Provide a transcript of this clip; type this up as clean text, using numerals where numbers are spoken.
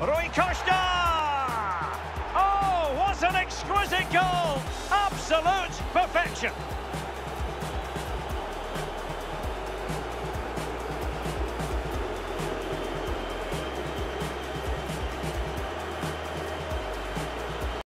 Rui Costa! Oh, what an exquisite goal! Absolute perfection!